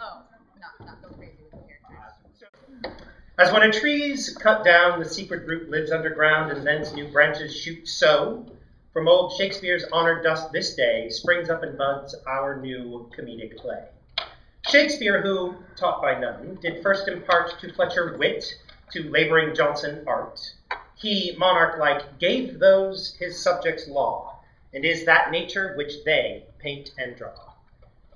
Oh, not go crazy with the characters. As when a tree is cut down, the secret root lives underground, and thence new branches shoot. So, from old Shakespeare's honored dust this day springs up and buds our new comedic play. Shakespeare, who, taught by none, did first impart to Fletcher wit, to laboring Johnson art. He, monarch-like, gave those his subjects law, and is that nature which they paint and draw.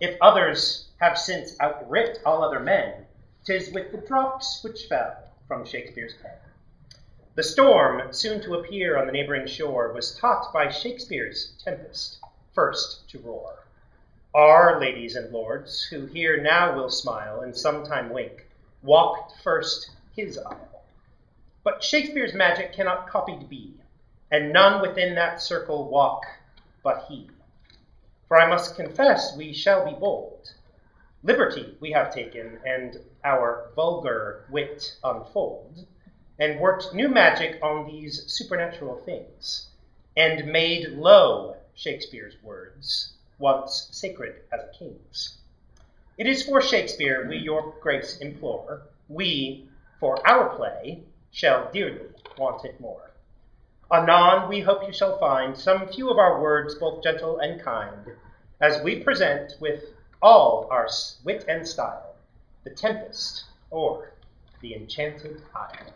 If others have since outwrit all other men, 'tis with the drops which fell from Shakespeare's pen. The storm, soon to appear on the neighboring shore, was taught by Shakespeare's Tempest first to roar. Our ladies and lords, who here now will smile and sometime wink, walked first his isle. But Shakespeare's magic cannot copied be, and none within that circle walk but he. For I must confess we shall be bold. Liberty we have taken, and our vulgar wit unfold, and worked new magic on these supernatural things, and made low Shakespeare's words, once sacred as a king's. It is for Shakespeare we your grace implore, we, for our play, shall dearly want it more. Anon we hope you shall find some few of our words both gentle and kind, as we present with all our wit and style, The Tempest, or The Enchanted Isle.